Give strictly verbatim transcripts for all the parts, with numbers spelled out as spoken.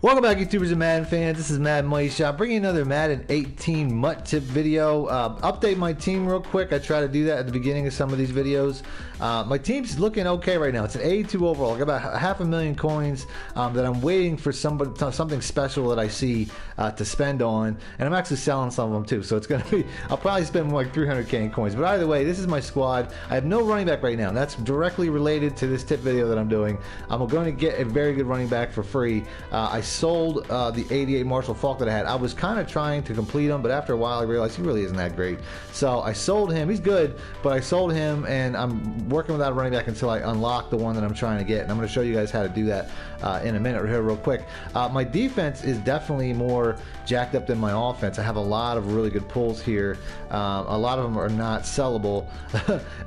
Welcome back, YouTubers and Madden fans. This is Madden Money Shot, bringing another Madden eighteen M U T tip video. Uh, update my team real quick. I try to do that at the beginning of some of these videos. Uh, my team's looking okay right now. It's an eighty-two overall. I got about half a million coins um, that I'm waiting for somebody, something special that I see uh, to spend on. And I'm actually selling some of them too. So it's going to be, I'll probably spend like three hundred K in coins. But either way, this is my squad. I have no running back right now. That's directly related to this tip video that I'm doing. I'm going to get a very good running back for free. Uh, I sold uh, the eighty-eight Marshall Faulk that I had. I was kind of trying to complete him, but after a while I realized he really isn't that great. So I sold him. He's good, but I sold him, and I'm working without running back until I unlock the one that I'm trying to get. And I'm going to show you guys how to do that uh, in a minute here real quick. Uh, my defense is definitely more jacked up than my offense. I have a lot of really good pulls here. Um, a lot of them are not sellable,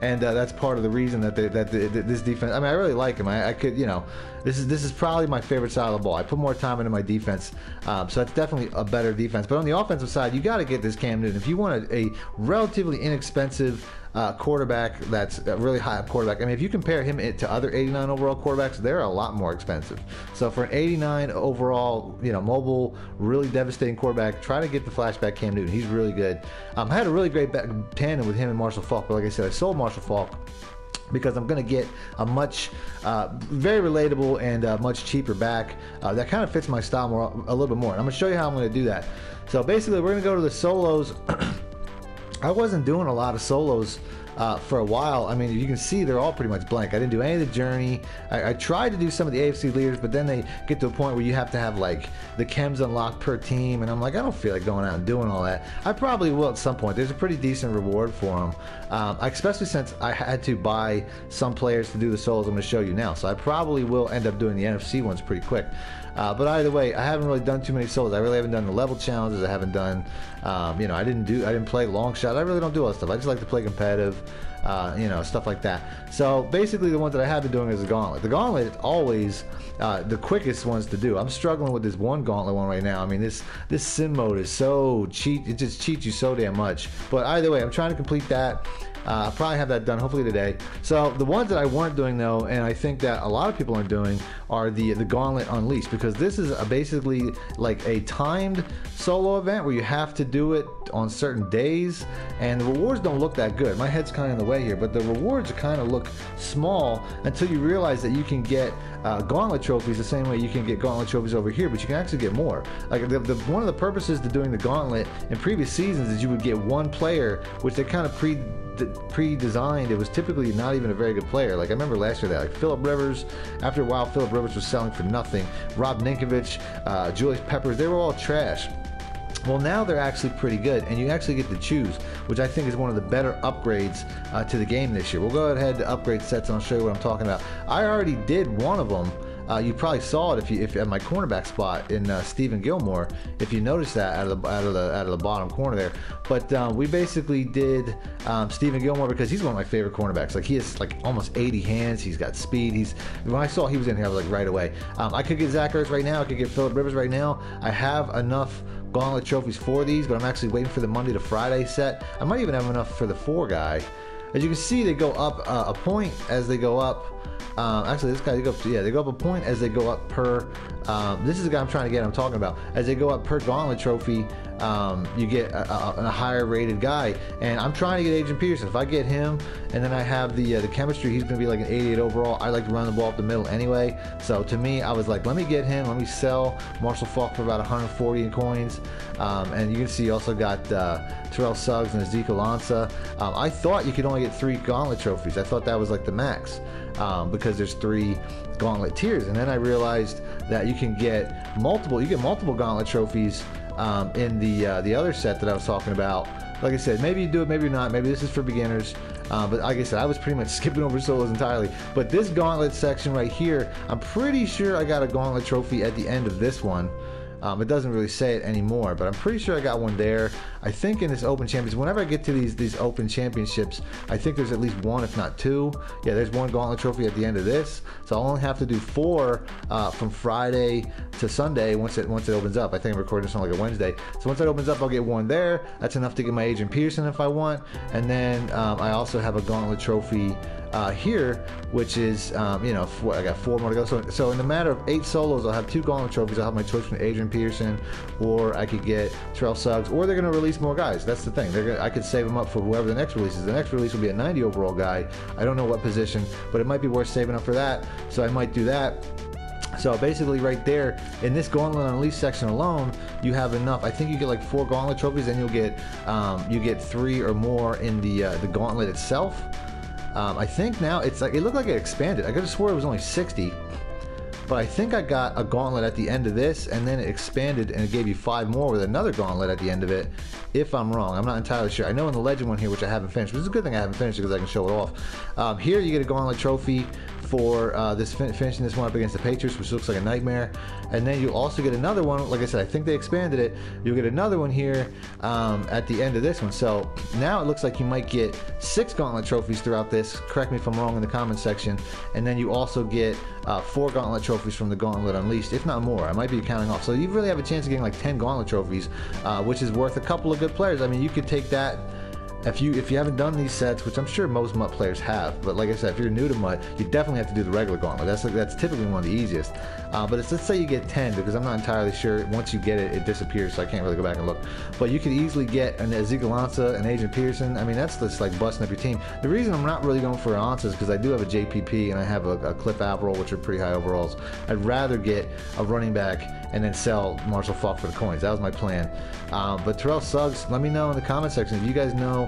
and uh, that's part of the reason that, they, that the, this defense, I mean, I really like him. I, I could, you know, this is, this is probably my favorite side of the ball. I put more time into my defense, um, so that's definitely a better defense. But on the offensive side, you got to get this Cam Newton if you want a, a relatively inexpensive Uh, quarterback. That's a really high up quarterback. I mean, if you compare him to other eighty-nine overall quarterbacks, they're a lot more expensive. So for an eighty-nine overall, you know, mobile, really devastating quarterback, try to get the flashback Cam Newton. He's really good. Um, I had a really great back tandem with him and Marshall Faulk, but like I said, I sold Marshall Faulk because I'm going to get a much, uh, very relatable and uh, much cheaper back uh, that kind of fits my style more, a little bit more. And I'm going to show you how I'm going to do that. So basically, we're going to go to the solos. I wasn't doing a lot of solos uh, for a while. I mean, you can see they're all pretty much blank. I didn't do any of the journey. I, I tried to do some of the A F C leaders, but then they get to a point where you have to have like the chems unlocked per team, and I'm like, I don't feel like going out and doing all that. I probably will at some point. There's a pretty decent reward for them, um, especially since I had to buy some players to do the solos I'm going to show you now. So I probably will end up doing the N F C ones pretty quick. Uh, but either way, I haven't really done too many solos. I really haven't done the level challenges. I haven't done, um, you know, I didn't do, I didn't play long shot. I really don't do all that stuff. I just like to play competitive, uh, you know, stuff like that. So basically, the ones that I have been doing is the gauntlet. The gauntlet is always uh, the quickest ones to do. I'm struggling with this one gauntlet one right now. I mean, this this sim mode is so cheat. It just cheats you so damn much. But either way, I'm trying to complete that. Uh, I'll probably have that done hopefully today. So the ones that I weren't doing though, and I think that a lot of people aren't doing, are the the Gauntlet Unleashed, because this is a basically like a timed solo event where you have to do it on certain days, and the rewards don't look that good. My head's kind of in the way here, but the rewards kind of look small until you realize that you can get uh, Gauntlet trophies the same way you can get Gauntlet trophies over here, but you can actually get more. Like the, the, one of the purposes to doing the Gauntlet in previous seasons is you would get one player, which they kind of pre pre-designed. It was typically not even a very good player. Like I remember last year that like Phillip Rivers, after a while Phillip Rivers was selling for nothing. Rob Ninkovich, uh, Julius Peppers, they were all trash. Well, now they're actually pretty good, and you actually get to choose, which I think is one of the better upgrades uh, to the game this year. We'll go ahead to upgrade sets, and I'll show you what I'm talking about. I already did one of them. Uh, you probably saw it if you if at my cornerback spot in uh, Stephon Gilmore, if you noticed that out of the out of the out of the bottom corner there. But uh, we basically did um, Stephon Gilmore because he's one of my favorite cornerbacks. Like he has like almost eighty hands. He's got speed. He's when I saw he was in here, I was like right away. Um, I could get Zach Ertz right now. I could get Phillip Rivers right now. I have enough Gauntlet trophies for these, but I'm actually waiting for the Monday to Friday set. I might even have enough for the four guy. As you can see, they go up uh, a point as they go up. Um, actually, this guy, they go up to, yeah, they go up a point as they go up per, um, this is the guy I'm trying to get, I'm talking about. As they go up per Gauntlet Trophy, um, you get a, a, a higher rated guy. And I'm trying to get Adrian Peterson. If I get him, and then I have the uh, the chemistry, he's going to be like an eighty-eight overall. I like to run the ball up the middle anyway. So to me, I was like, let me get him. Let me sell Marshall Faulk for about one hundred forty in coins. Um, and you can see you also got uh, Terrell Suggs and Ezekiel Ansah. Um, I thought you could only get three Gauntlet Trophies. I thought that was like the max. Um, because there's three Gauntlet tiers, and then I realized that you can get multiple you get multiple Gauntlet trophies um, in the uh, the other set that I was talking about. Like I said, maybe you do it, maybe you're not, maybe this is for beginners, uh, but like I said, I was pretty much skipping over solos entirely. But this Gauntlet section right here, I'm pretty sure I got a Gauntlet trophy at the end of this one. Um, it doesn't really say it anymore, but I'm pretty sure I got one there. I think in this Open Champions, whenever I get to these these Open Championships, I think there's at least one, if not two. Yeah, there's one Gauntlet Trophy at the end of this, so I'll only have to do four uh, from Friday to Sunday once it once it opens up. I think I'm recording this on like a Wednesday, so once it opens up, I'll get one there. That's enough to get my Adrian Peterson if I want, and then um, I also have a Gauntlet Trophy uh, here, which is, um, you know, four, I got four more to go. So, so in the matter of eight solos, I'll have two Gauntlet trophies. I'll have my choice from Adrian Peterson, or I could get Terrell Suggs, or they're going to release more guys. That's the thing. They're gonna, I could save them up for whoever the next release is. The next release will be a ninety overall guy. I don't know what position, but it might be worth saving up for that. So I might do that. So basically right there, in this Gauntlet Unleashed section alone, you have enough. I think you get like four Gauntlet trophies, and you'll get um, you get three or more in the uh, the Gauntlet itself. Um, I think now it's like, it looked like it expanded. I could have swore it was only sixty, but I think I got a Gauntlet at the end of this, and then it expanded and it gave you five more with another Gauntlet at the end of it. If I'm wrong, I'm not entirely sure. I know in the Legend one here, which I haven't finished, which is a good thing I haven't finished because I can show it off. Um, here you get a Gauntlet trophy for uh, this fin finishing this one up against the Patriots, which looks like a nightmare. And then you also get another one. Like I said, I think they expanded it. You'll get another one here um, at the end of this one. So now it looks like you might get six Gauntlet trophies throughout this. Correct me if I'm wrong in the comment section. And then you also get uh, four Gauntlet trophies from the Gauntlet Unleashed, if not more. I might be counting off. So you really have a chance of getting like ten Gauntlet trophies, uh, which is worth a couple of good players. I mean, you could take that. If you if you haven't done these sets, which I'm sure most M U T players have, but like I said, if you're new to M U T, you definitely have to do the regular Gauntlet. That's like, that's typically one of the easiest. Uh, but it's, let's say you get ten, because I'm not entirely sure. Once you get it, it disappears, so I can't really go back and look. But you could easily get an Ezekiel Ansah, an Adrian Peterson. I mean, that's just like busting up your team. The reason I'm not really going for Ansah is because I do have a J P P and I have a, a Cliff Averill, which are pretty high overalls. I'd rather get a running back and then sell Marshall Faulk for the coins. That was my plan. Um, but Terrell Suggs, let me know in the comment section if you guys know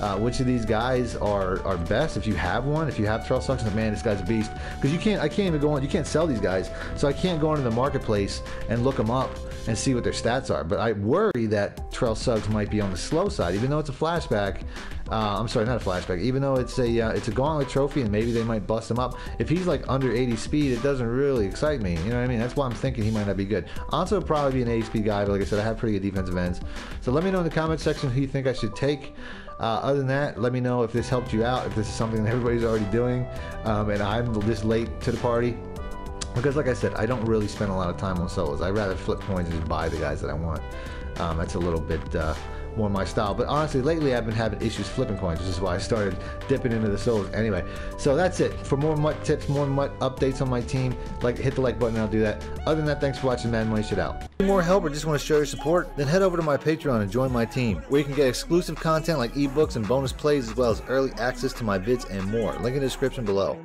uh, which of these guys are are best. If you have one, if you have Terrell Suggs, man, this guy's a beast. Because you can't, I can't even go on. You can't sell these guys, so I can't go into the marketplace and look them up and see what their stats are. But I worry that Terrell Suggs might be on the slow side, even though it's a flashback. Uh, I'm sorry, not a flashback. Even though it's a uh, it's a Gauntlet trophy, and maybe they might bust him up. If he's like under eighty speed, it doesn't really excite me. You know what I mean? That's why I'm thinking he might not be good. Also, probably be an eighty speed guy, but like I said, I have pretty good defensive ends. So let me know in the comment section who you think I should take. Uh, other than that, let me know if this helped you out. If this is something that everybody's already doing, um, and I'm this late to the party. Because like I said, I don't really spend a lot of time on solos. I'd rather flip coins and just buy the guys that I want. Um, that's a little bit uh, more my style. But honestly, lately I've been having issues flipping coins, which is why I started dipping into the solos anyway. So that's it. For more M U T tips, more M U T updates on my team, like hit the like button and I'll do that. Other than that, thanks for watching Madden Money Shit Out. More help or just want to show your support? Then head over to my Patreon and join my team, where you can get exclusive content like ebooks and bonus plays, as well as early access to my vids and more. Link in the description below.